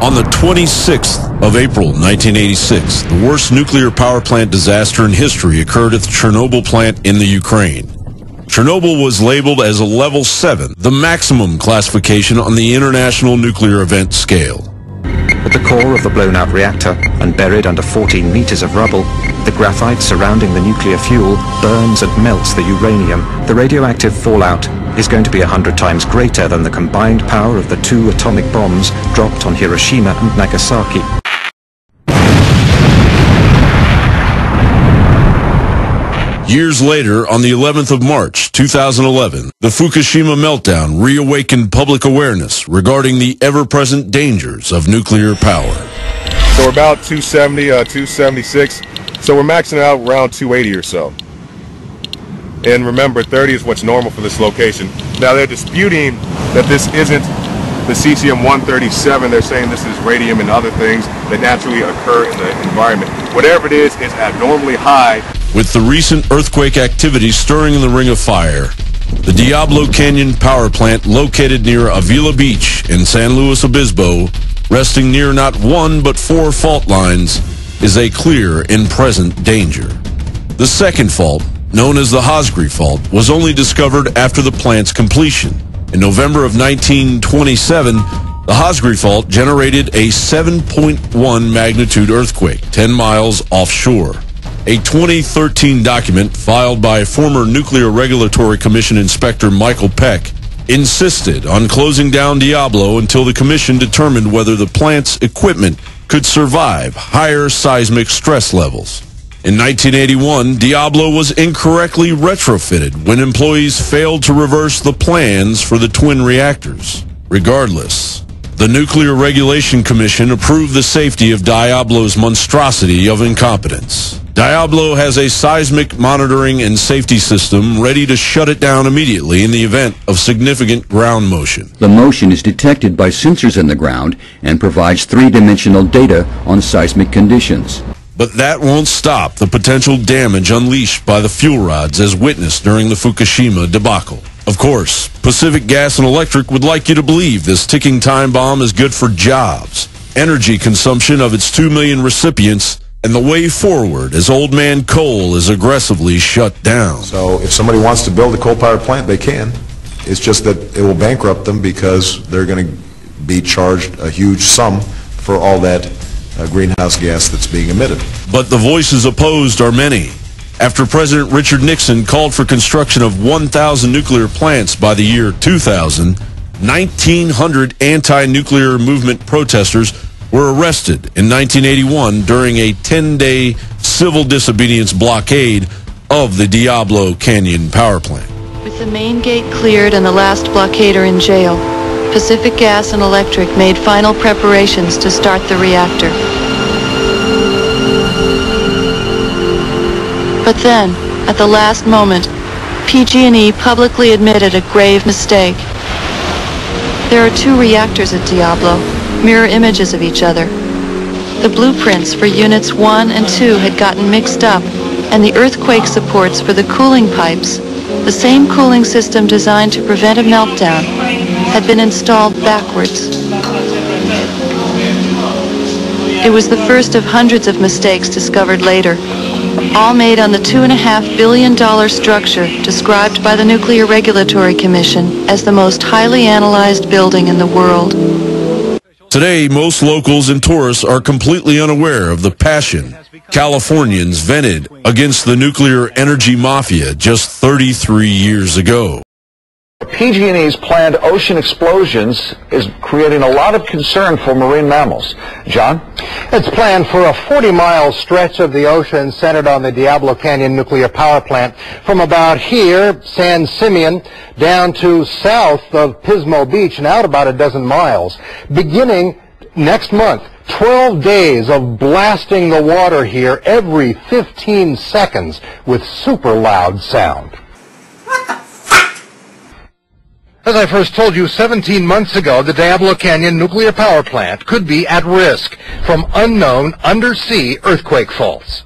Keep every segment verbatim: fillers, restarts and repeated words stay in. On the twenty-sixth of April nineteen eighty-six, the worst nuclear power plant disaster in history occurred at the Chernobyl plant in the Ukraine. Chernobyl was labeled as a level seven, the maximum classification on the international nuclear event scale. At the core of the blown-out reactor, and buried under fourteen meters of rubble, the graphite surrounding the nuclear fuel burns and melts the uranium. The radioactive fallout is going to be a hundred times greater than the combined power of the two atomic bombs dropped on Hiroshima and Nagasaki. Years later, on the eleventh of March two thousand eleven, the Fukushima meltdown reawakened public awareness regarding the ever-present dangers of nuclear power. So we're about two seventy, uh, two seventy-six, so we're maxing out around two eighty or so. And remember, thirty is what's normal for this location. Now they're disputing that this isn't the cesium one thirty-seven. They're saying this is radium and other things that naturally occur in the environment. Whatever it is, it's abnormally high. With the recent earthquake activity stirring in the Ring of Fire, the Diablo Canyon power plant located near Avila Beach in San Luis Obispo, resting near not one but four fault lines, is a clear and present danger. The second fault, known as the Hosgri Fault, was only discovered after the plant's completion. In November of nineteen twenty-seven, the Hosgri Fault generated a seven point one magnitude earthquake ten miles offshore. A twenty thirteen document filed by former Nuclear Regulatory Commission Inspector Michael Peck insisted on closing down Diablo until the commission determined whether the plant's equipment could survive higher seismic stress levels. In nineteen eighty-one, Diablo was incorrectly retrofitted when employees failed to reverse the plans for the twin reactors. Regardless, the Nuclear Regulation Commission approved the safety of Diablo's monstrosity of incompetence. Diablo has a seismic monitoring and safety system ready to shut it down immediately in the event of significant ground motion. The motion is detected by sensors in the ground and provides three-dimensional data on seismic conditions. But that won't stop the potential damage unleashed by the fuel rods as witnessed during the Fukushima debacle. Of course, Pacific Gas and Electric would like you to believe this ticking time bomb is good for jobs, energy consumption of its two million recipients, and the way forward as Old Man Coal is aggressively shut down. So if somebody wants to build a coal-powered plant, they can. It's just that it will bankrupt them because they're going to be charged a huge sum for all that uh, greenhouse gas that's being emitted. But the voices opposed are many. After President Richard Nixon called for construction of one thousand nuclear plants by the year two thousand, nineteen hundred anti-nuclear movement protesters were arrested in nineteen eighty-one during a ten-day civil disobedience blockade of the Diablo Canyon power plant. With the main gate cleared and the last blockader in jail, Pacific Gas and Electric made final preparations to start the reactor. But then, at the last moment, P G and E publicly admitted a grave mistake. There are two reactors at Diablo, mirror images of each other. The blueprints for units one and two had gotten mixed up, and the earthquake supports for the cooling pipes, the same cooling system designed to prevent a meltdown, had been installed backwards. It was the first of hundreds of mistakes discovered later, all made on the two and a half billion dollar structure described by the Nuclear Regulatory Commission as the most highly analyzed building in the world. Today, most locals and tourists are completely unaware of the passion Californians vented against the nuclear energy mafia just thirty-three years ago. P G and E's planned ocean explosions is creating a lot of concern for marine mammals. John? It's planned for a forty mile stretch of the ocean centered on the Diablo Canyon nuclear power plant from about here, San Simeon, down to south of Pismo Beach and out about a dozen miles. Beginning next month, twelve days of blasting the water here every fifteen seconds with super loud sound. As I first told you seventeen months ago, the Diablo Canyon nuclear power plant could be at risk from unknown undersea earthquake faults.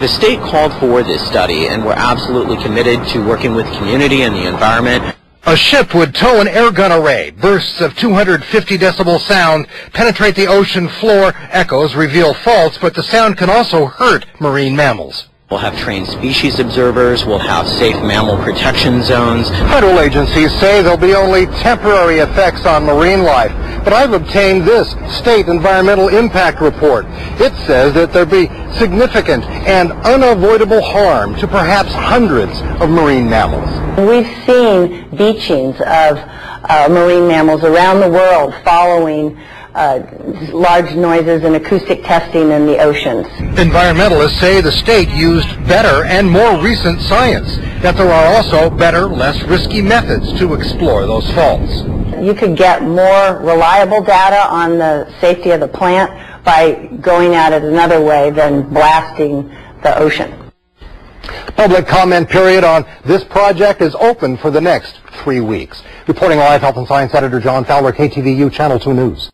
The state called for this study, and we're absolutely committed to working with community and the environment. A ship would tow an airgun array. Bursts of two hundred fifty decibel sound penetrate the ocean floor. Echoes reveal faults, but the sound can also hurt marine mammals. We'll have trained species observers. We'll have safe mammal protection zones. Federal agencies say there'll be only temporary effects on marine life, but I've obtained this state environmental impact report. It says that there'll be significant and unavoidable harm to perhaps hundreds of marine mammals. We've seen beachings of uh, marine mammals around the world following Uh, large noises and acoustic testing in the oceans. Environmentalists say the state used better and more recent science, that there are also better, less risky methods to explore those faults. You could get more reliable data on the safety of the plant by going at it another way than blasting the ocean. Public comment period on this project is open for the next three weeks. Reporting live, Health and Science Editor John Fowler, K T V U Channel two News.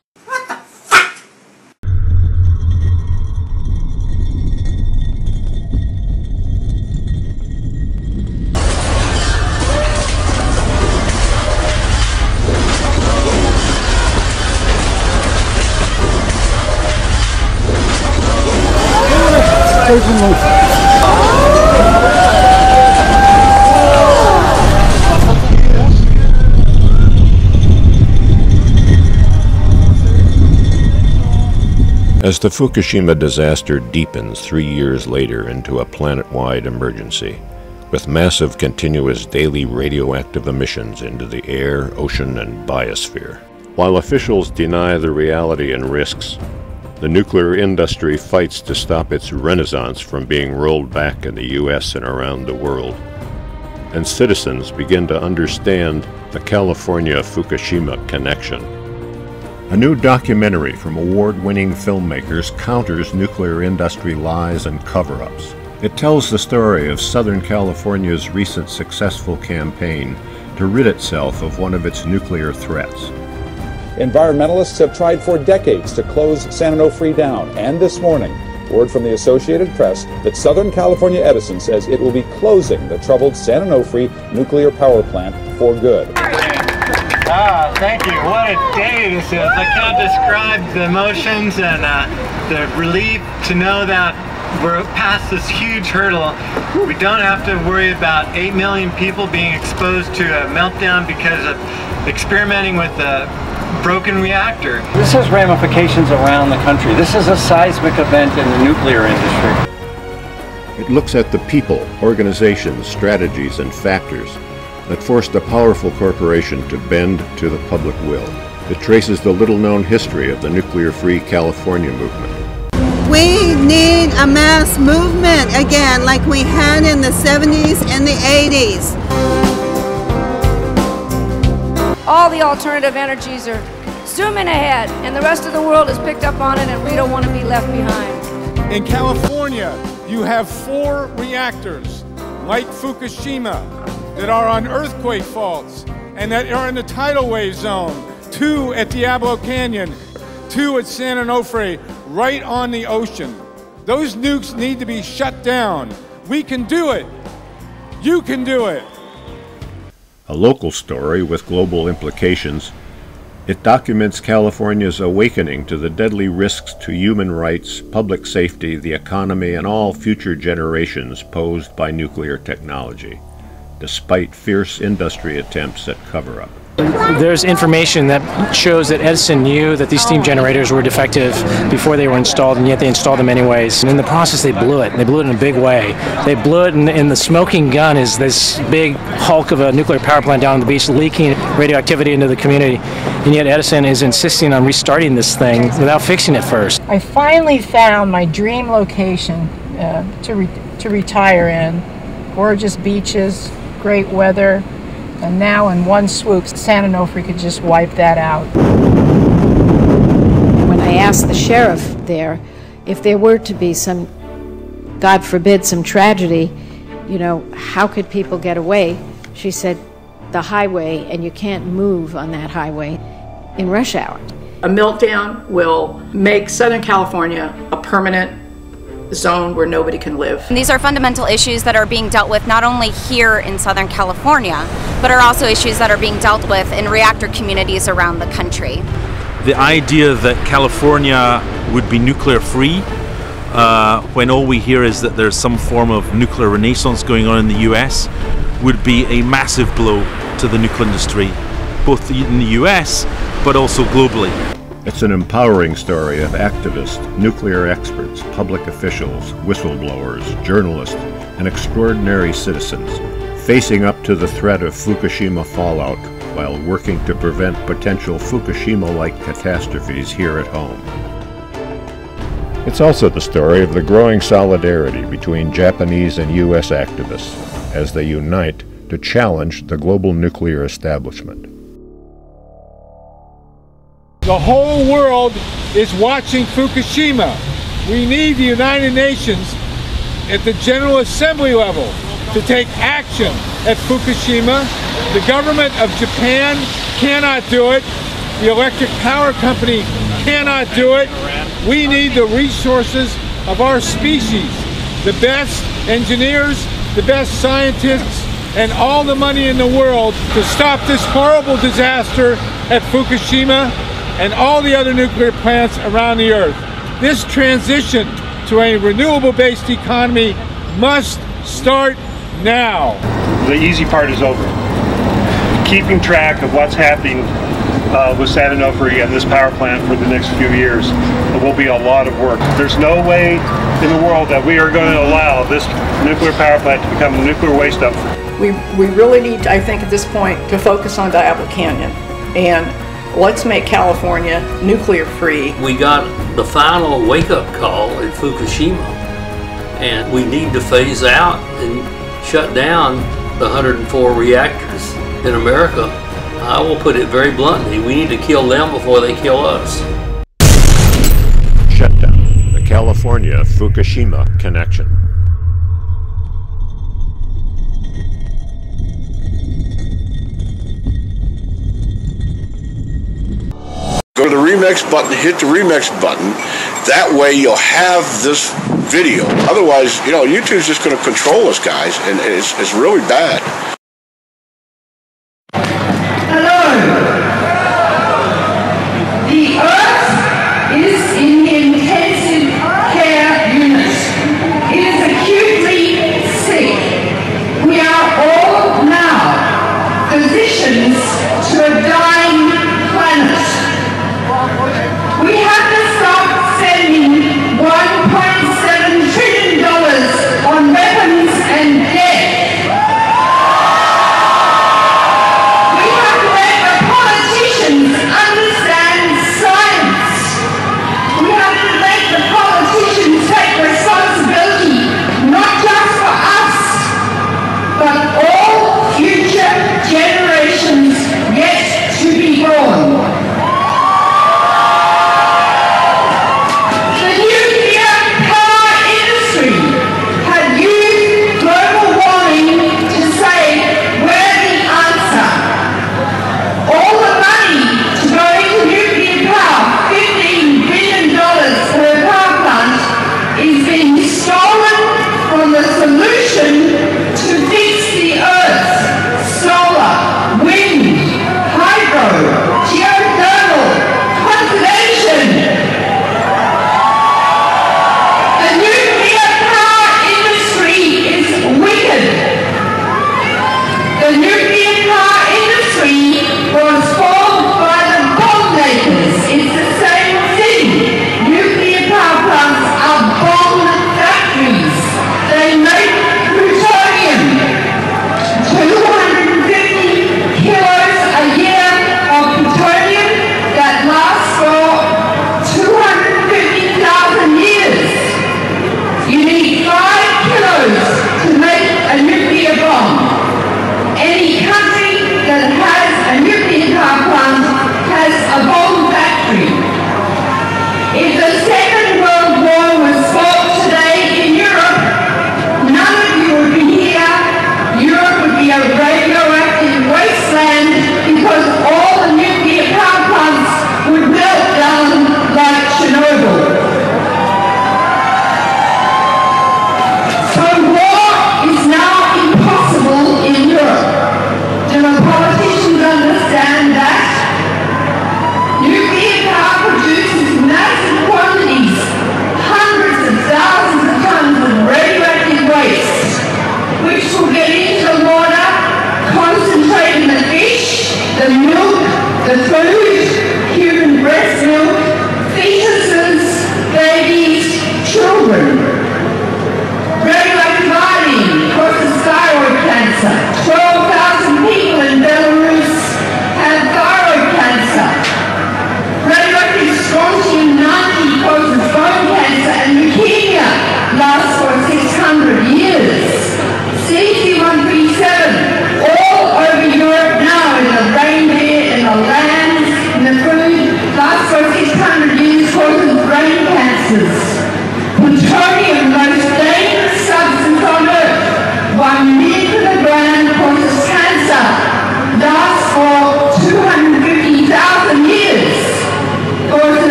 As the Fukushima disaster deepens three years later into a planet-wide emergency, with massive continuous daily radioactive emissions into the air, ocean, and biosphere. While officials deny the reality and risks, the nuclear industry fights to stop its renaissance from being rolled back in the U S and around the world. And citizens begin to understand the California-Fukushima connection. A new documentary from award-winning filmmakers counters nuclear industry lies and cover-ups. It tells the story of Southern California's recent successful campaign to rid itself of one of its nuclear threats. Environmentalists have tried for decades to close San Onofre down, and this morning, word from the Associated Press that Southern California Edison says it will be closing the troubled San Onofre nuclear power plant for good. Ah, thank you. What a day this is. I can't describe the emotions and uh, the relief to know that we're past this huge hurdle. We don't have to worry about eight million people being exposed to a meltdown because of experimenting with the broken reactor. This has ramifications around the country. This is a seismic event in the nuclear industry. It looks at the people, organizations, strategies, and factors that forced a powerful corporation to bend to the public will. It traces the little-known history of the nuclear-free California movement. We need a mass movement again, like we had in the seventies and the eighties. All the alternative energies are zooming ahead, and the rest of the world has picked up on it, and we don't want to be left behind. In California, you have four reactors, like Fukushima, that are on earthquake faults and that are in the tidal wave zone. Two at Diablo Canyon, two at San Onofre, right on the ocean. Those nukes need to be shut down. We can do it. You can do it. A local story with global implications, it documents California's awakening to the deadly risks to human rights, public safety, the economy, and all future generations posed by nuclear technology, despite fierce industry attempts at cover-up. There's information that shows that Edison knew that these steam generators were defective before they were installed, and yet they installed them anyways. And in the process, they blew it. They blew it in a big way. They blew it, and, and the smoking gun is this big hulk of a nuclear power plant down on the beach leaking radioactivity into the community. And yet Edison is insisting on restarting this thing without fixing it first. I finally found my dream location uh, to, re to retire in. Gorgeous beaches, great weather. And now in one swoop, San Onofre could just wipe that out. When I asked the sheriff there, if there were to be some, God forbid, some tragedy, you know, how could people get away? She said, the highway, and you can't move on that highway in rush hour. A meltdown will make Southern California a permanent zone where nobody can live. And these are fundamental issues that are being dealt with not only here in Southern California, but are also issues that are being dealt with in reactor communities around the country. The idea that California would be nuclear free uh, when all we hear is that there's some form of nuclear renaissance going on in the U S would be a massive blow to the nuclear industry, both in the U S but also globally. It's an empowering story of activists, nuclear experts, public officials, whistleblowers, journalists, and extraordinary citizens facing up to the threat of Fukushima fallout while working to prevent potential Fukushima-like catastrophes here at home. It's also the story of the growing solidarity between Japanese and U S activists as they unite to challenge the global nuclear establishment. The whole world is watching Fukushima. We need the United Nations at the General Assembly level to take action at Fukushima. The government of Japan cannot do it. The electric power company cannot do it. We need the resources of our species, the best engineers, the best scientists, and all the money in the world to stop this horrible disaster at Fukushima and all the other nuclear plants around the earth. This transition to a renewable-based economy must start now. The easy part is over. Keeping track of what's happening uh, with San Onofre and this power plant for the next few years will be a lot of work. There's no way in the world that we are going to allow this nuclear power plant to become a nuclear waste dump. We, we really need, I think at this point, to focus on Diablo Canyon and let's make California nuclear free. We got the final wake-up call at Fukushima, and we need to phase out and shut down the one hundred and four reactors in America. I will put it very bluntly, we need to kill them before they kill us. Shutdown, the California-Fukushima connection. Go to the remix button, hit the remix button, that way you'll have this video. Otherwise, you know, YouTube's just going to control us, guys, and it's, it's really bad. Hello! The Earth is in intensive care unit. It is acutely sick. We are all now physicians to a dying planet. We have to stop spending one point seven trillion dollars on weapons and death.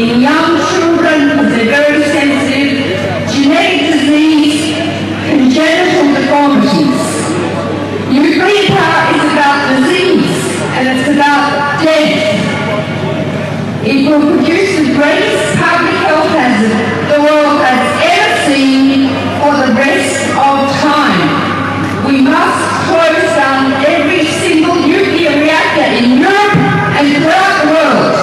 in young children with a very sensitive genetic disease, congenital deformities. Eureka is about disease and it's about death. It will produce the greatest public health hazard the world has ever seen for the rest of time. We must close down every single nuclear reactor in Europe and throughout the world.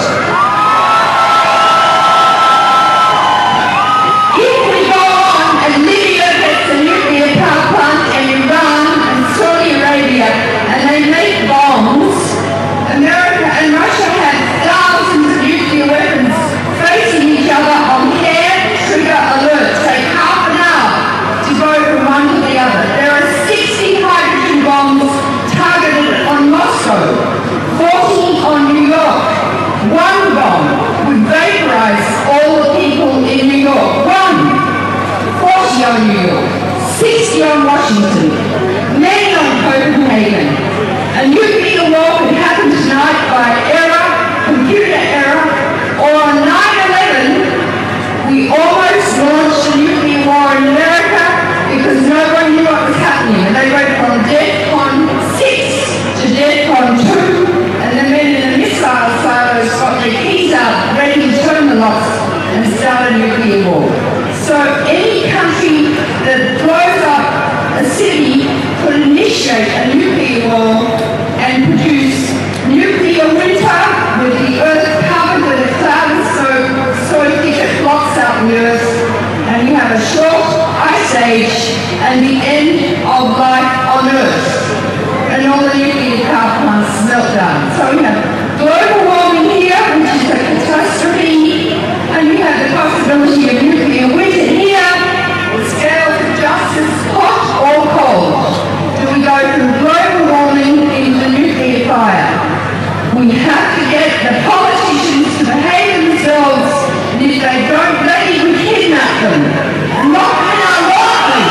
New York, sixty on Washington, many on Copenhagen. A nuclear war could happen tonight by error, computer error, or on nine eleven, we almost launched a nuclear war in America because nobody knew what was happening. And they went from DEFCON six to DEFCON two, and the men in the missile silos got their keys out, ready to turn the locks and start a nuclear war. So any country that blows up a city could initiate a nuclear war and produce nuclear winter with the earth covered with a cloud of smoke so thick it blocks out the earth, and you have a short ice age and the end of life on earth and all the nuclear power plants melt down. So we have global warming here, which is a catastrophe, and we have the possibility of nuclear winter. We have to get the politicians to behave themselves, and if they don't, bloody we kidnap them. Lock them and lock them.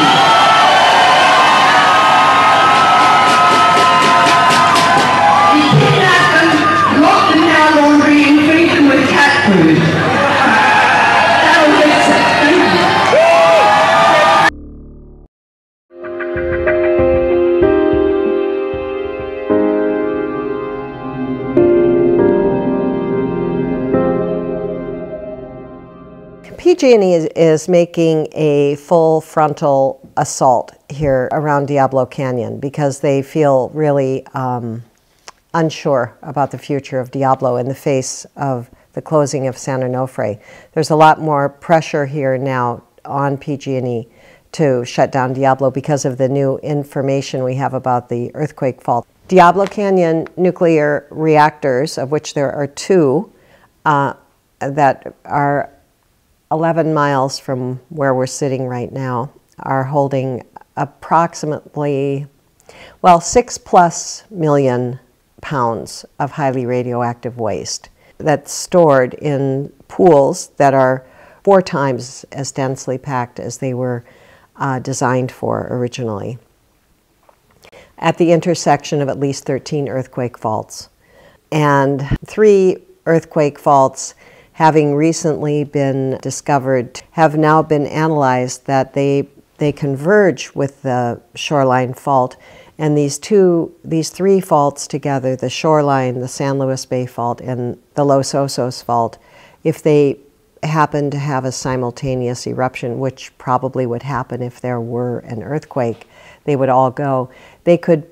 We kidnap them, lock them in our laundry and feed them with cat food. That'll fix it. Thank you. P G and E is, is making a full frontal assault here around Diablo Canyon because they feel really um, unsure about the future of Diablo in the face of the closing of San Onofre. There's a lot more pressure here now on P G and E to shut down Diablo because of the new information we have about the earthquake fault. Diablo Canyon nuclear reactors, of which there are two uh, that are eleven miles from where we're sitting right now, are holding approximately, well, six plus million pounds of highly radioactive waste that's stored in pools that are four times as densely packed as they were uh, designed for originally, at the intersection of at least thirteen earthquake faults. And three earthquake faults, having recently been discovered, have now been analyzed that they they converge with the shoreline fault, and these two these three faults together, the shoreline, the San Luis Bay fault, and the Los Osos fault, if they happen to have a simultaneous eruption, which probably would happen if there were an earthquake, they would all go. They could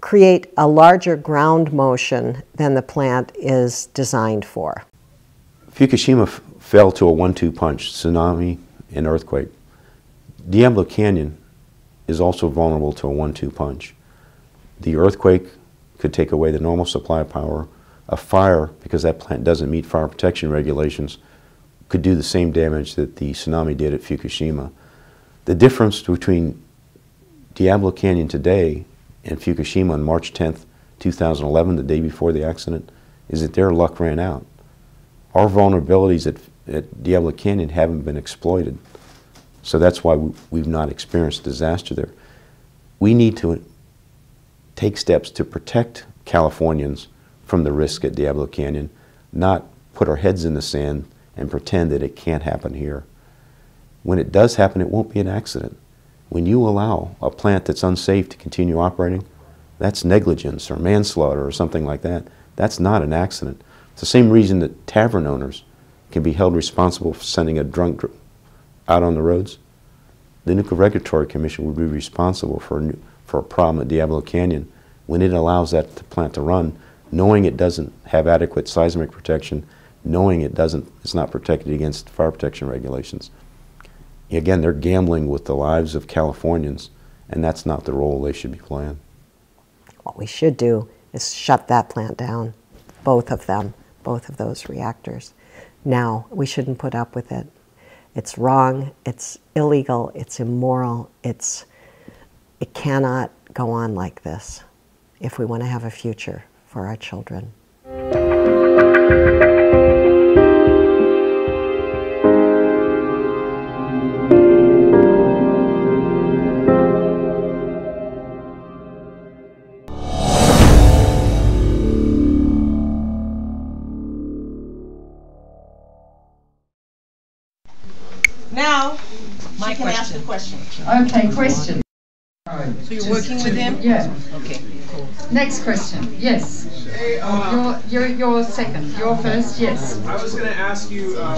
create a larger ground motion than the plant is designed for. Fukushima f fell to a one two punch, tsunami and earthquake. Diablo Canyon is also vulnerable to a one two punch. The earthquake could take away the normal supply of power. A fire, because that plant doesn't meet fire protection regulations, could do the same damage that the tsunami did at Fukushima. The difference between Diablo Canyon today and Fukushima on March tenth, two thousand eleven, the day before the accident, is that their luck ran out. Our vulnerabilities at, at Diablo Canyon haven't been exploited. So that's why we, we've not experienced disaster there. We need to take steps to protect Californians from the risk at Diablo Canyon, not put our heads in the sand and pretend that it can't happen here. When it does happen, it won't be an accident. When you allow a plant that's unsafe to continue operating, that's negligence or manslaughter or something like that. That's not an accident. It's the same reason that tavern owners can be held responsible for sending a drunk out on the roads. The Nuclear Regulatory Commission would be responsible for a, new, for a problem at Diablo Canyon when it allows that plant to run, knowing it doesn't have adequate seismic protection, knowing it doesn't, it's not protected against fire protection regulations. Again, they're gambling with the lives of Californians, and that's not the role they should be playing. What we should do is shut that plant down, both of them, both of those reactors. Now, we shouldn't put up with it. It's wrong, it's illegal, it's immoral, it's, it cannot go on like this if we want to have a future for our children. Now, I can ask the question. Okay, question. So you're working with him? Yeah. Okay, cool. Next question, yes. Hey, uh, you're, you're, you're second, you're first, yes. I was going to ask you um,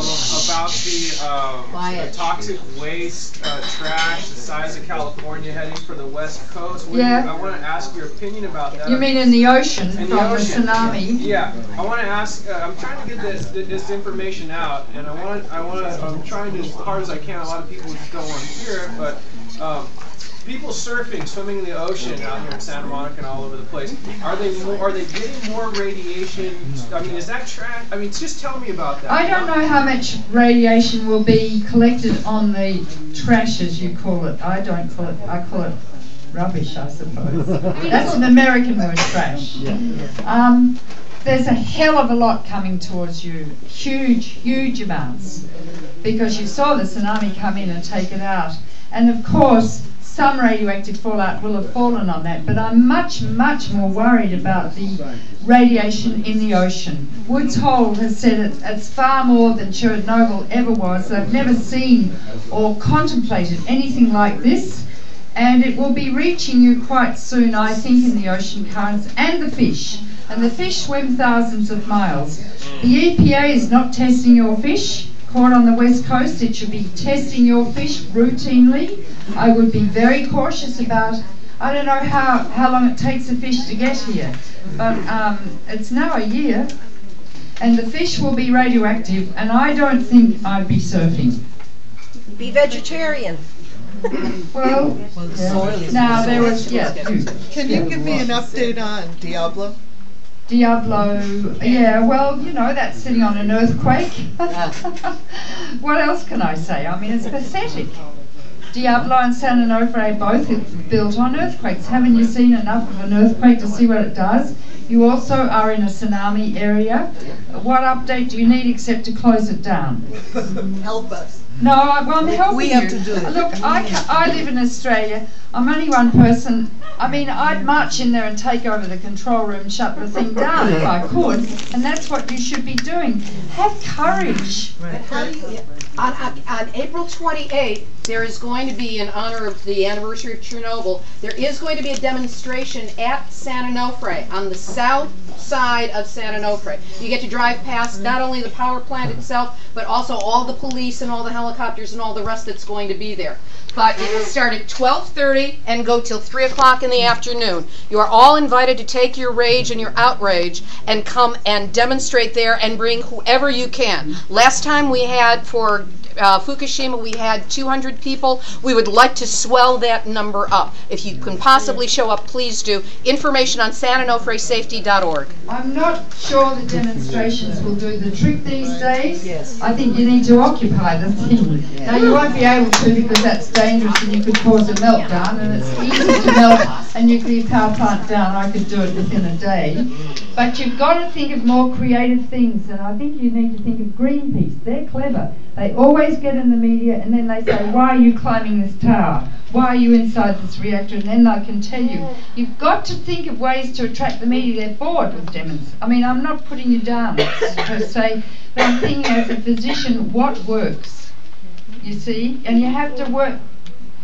about the, uh, the toxic waste, uh, trash, the size of California heading for the West Coast. What yeah. You, I want to ask your opinion about that. You mean in the ocean in from the ocean. tsunami? Yeah. I want to ask, uh, I'm trying to get this, this information out, and I want, I want to, I'm trying to, as hard as I can, a lot of people just don't want to hear it, but... Um, People surfing, swimming in the ocean out here in Santa Monica and all over the place. Are they more, are they getting more radiation? I mean, is that trash? I mean, just tell me about that. I don't know how much radiation will be collected on the trash, as you call it. I don't call it. I call it rubbish, I suppose. That's an American word, trash. Um, there's a hell of a lot coming towards you, huge, huge amounts, because you saw the tsunami come in and take it out, and of course. Some radioactive fallout will have fallen on that, but I'm much, much more worried about the radiation in the ocean. Woods Hole has said it, it's far more than Chernobyl ever was. They've never seen or contemplated anything like this, and it will be reaching you quite soon, I think, in the ocean currents and the fish. And the fish swim thousands of miles. The E P A is not testing your fish. Caught on the West Coast, it should be testing your fish routinely. I would be very cautious about, I don't know how, how long it takes a fish to get here, but um, it's now a year, and the fish will be radioactive, and I don't think I'd be surfing. Be vegetarian. Well, well the soil is now there was, yeah. Can you give me an update on Diablo? Diablo, yeah, well, you know, that's sitting on an earthquake. What else can I say? I mean, it's pathetic. Diablo and San Onofre both built on earthquakes. Haven't you seen enough of an earthquake to see what it does? You also are in a tsunami area. What update do you need except to close it down? Help us. No, I, well, I'm helping we you. Have to do it. Look, I, ca I live in Australia. I'm only one person. I mean, I'd march in there and take over the control room, shut the thing down if I could, and that's what you should be doing. Have courage. Right. How do you, on, on, on April twenty-eighth, there is going to be, in honor of the anniversary of Chernobyl, there is going to be a demonstration at San Onofre, on the south side of San Onofre. You get to drive past not only the power plant itself, but also all the police and all the helicopters and all the rest that's going to be there. But it will start at twelve thirty and go till three o'clock in the afternoon. You are all invited to take your rage and your outrage and come and demonstrate there and bring whoever you can. Last time we had for uh, Fukushima, we had two hundred people. We would like to swell that number up. If you can possibly show up, please do. Information on San Onofre Safety dot org. I'm not sure the demonstrations will do the trick these days. Yes. I think you need to occupy the thing. Now, you won't be able to because that's dangerous and you could cause a meltdown, and it's easy to melt a nuclear power plant down. I could do it within a day. But you've got to think of more creative things, and I think you need to think of Greenpeace. They're clever. They always get in the media and then they say, why are you climbing this tower? why are you inside this reactor? And then they can tell you. You've got to think of ways to attract the media. They're bored with demons. I mean, I'm not putting you down to say, but I'm thinking as a physician, what works? You see? And you have to work,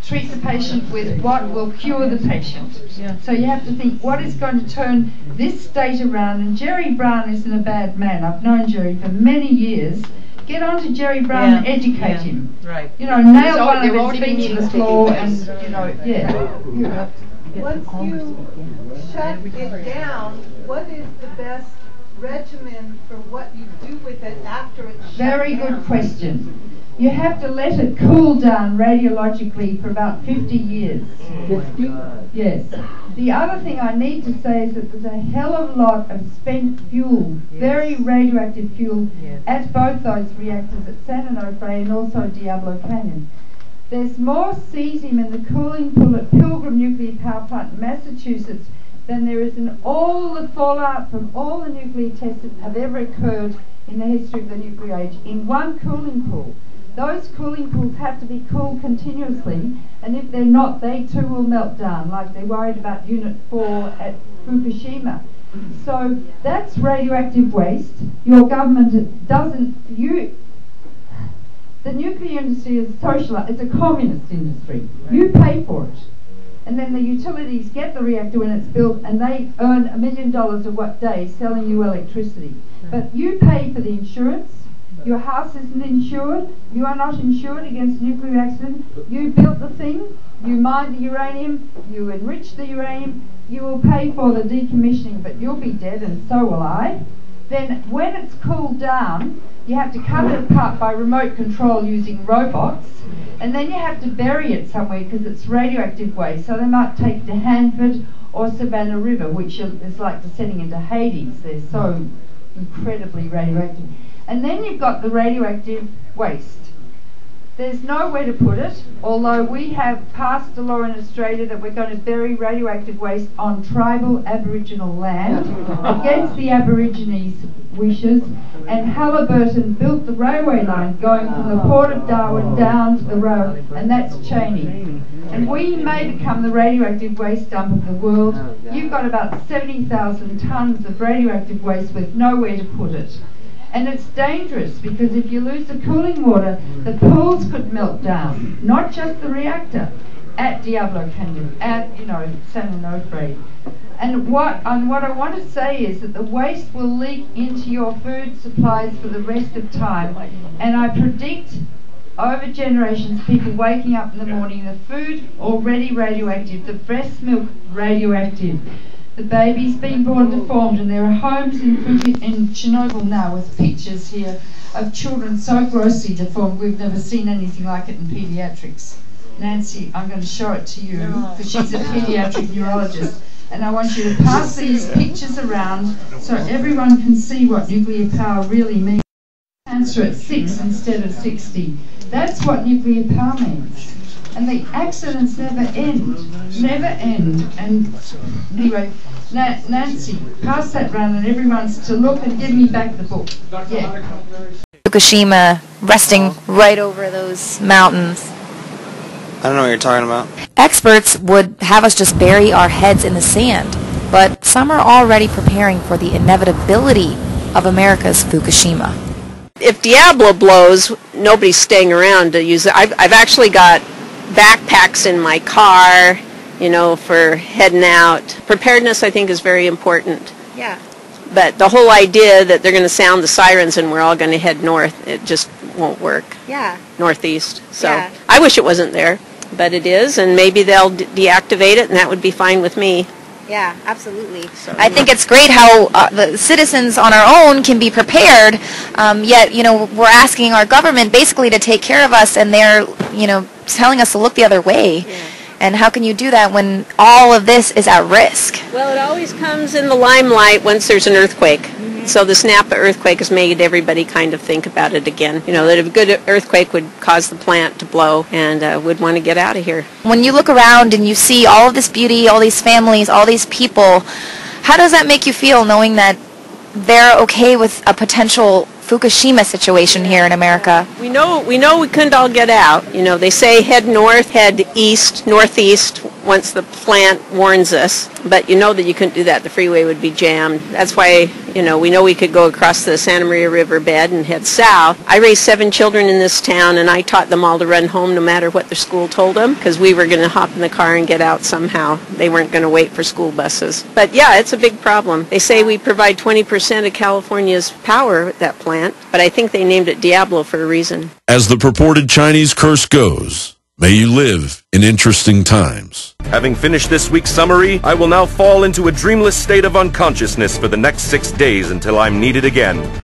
treat the patient with what will cure the patient. Yeah. So you have to think, what is going to turn this state around? And Jerry Brown isn't a bad man. I've known Jerry for many years. Get on to Jerry Brown, yeah, and educate yeah. him. Right. You know, nail one of his feet to the floor, and you know, yeah. yeah. Once you shut it down, what is the best regimen for what you do with it after it's shut down? Very good question. You have to let it cool down radiologically for about fifty years. fifty? Oh yes. The other thing I need to say is that there's a hell of a lot of spent fuel, yes. very radioactive fuel, yes. at both those reactors, at San Onofre and also Diablo Canyon. There's more cesium in the cooling pool at Pilgrim Nuclear Power Plant in Massachusetts than there is in all the fallout from all the nuclear tests that have ever occurred in the history of the nuclear age in one cooling pool. Those cooling pools have to be cooled continuously, and if they're not, they too will melt down, like they worried about Unit four at Fukushima. So that's radioactive waste. Your government doesn't... You, the nuclear industry is socialist, it's a communist industry. You pay for it. And then the utilities get the reactor when it's built, and they earn a million dollars a day selling you electricity. But you pay for the insurance. Your house isn't insured, you are not insured against nuclear accident, you built the thing, you mined the uranium, you enriched the uranium, you will pay for the decommissioning, but you'll be dead and so will I. Then when it's cooled down, you have to cut it apart by remote control using robots, and then you have to bury it somewhere because it's radioactive waste, so they might take it to Hanford or Savannah River, which is like descending into Hades, they're so incredibly radioactive. And then you've got the radioactive waste. There's nowhere to put it, although we have passed a law in Australia that we're going to bury radioactive waste on tribal Aboriginal land against the Aborigines' wishes, and Halliburton built the railway line going from the port of Darwin down to the road, and that's Chaney. And we may become the radioactive waste dump of the world. You've got about seventy thousand tonnes of radioactive waste with nowhere to put it. And it's dangerous because if you lose the cooling water, the pools could melt down, not just the reactor, at Diablo Canyon, at, you know, San Onofre. And what, and what I want to say is that the waste will leak into your food supplies for the rest of time. And I predict over generations people waking up in the morning, the food already radioactive, the breast milk radioactive. The baby's been born deformed, and there are homes in, in Chernobyl now with pictures here of children so grossly deformed we've never seen anything like it in paediatrics. Nancy, I'm going to show it to you, because she's a paediatric neurologist, and I want you to pass these pictures around so everyone can see what nuclear power really means. Cancer at six instead of sixty. That's what nuclear power means. And the accidents never end, never end. And anyway, Na Nancy, pass that round and everyone's to look and give me back the book. Yeah. Fukushima, resting right over those mountains. I don't know what you're talking about. Experts would have us just bury our heads in the sand, but some are already preparing for the inevitability of America's Fukushima. If Diablo blows, nobody's staying around to use it. I've, I've actually got backpacks in my car, you know, for heading out. Preparedness, I think, is very important. Yeah. But the whole idea that they're going to sound the sirens and we're all going to head north, it just won't work. Yeah. Northeast. So yeah. I wish it wasn't there, but it is, and maybe they'll d deactivate it, and that would be fine with me. Yeah, absolutely. So, I think it's great how uh, the citizens on our own can be prepared, um, yet, you know, we're asking our government basically to take care of us, and they're, you know, telling us to look the other way. Yeah. And how can you do that when all of this is at risk? Well, it always comes in the limelight once there's an earthquake. Mm-hmm. So the Snap earthquake has made everybody kind of think about it again. You know, that a good earthquake would cause the plant to blow, and uh, would want to get out of here. When you look around and you see all of this beauty, all these families, all these people, how does that make you feel knowing that they're okay with a potential Fukushima situation here in America? We know we know we couldn't all get out. You know, they say head north, head east, northeast once the plant warns us. But you know that you couldn't do that. The freeway would be jammed. That's why, you know, we know we could go across the Santa Maria River bed and head south. I raised seven children in this town, and I taught them all to run home no matter what their school told them, because we were going to hop in the car and get out somehow. They weren't going to wait for school buses. But yeah, it's a big problem. They say we provide twenty percent of California's power at that plant, but I think they named it Diablo for a reason. As the purported Chinese curse goes, may you live in interesting times. Having finished this week's summary, I will now fall into a dreamless state of unconsciousness for the next six days until I'm needed again.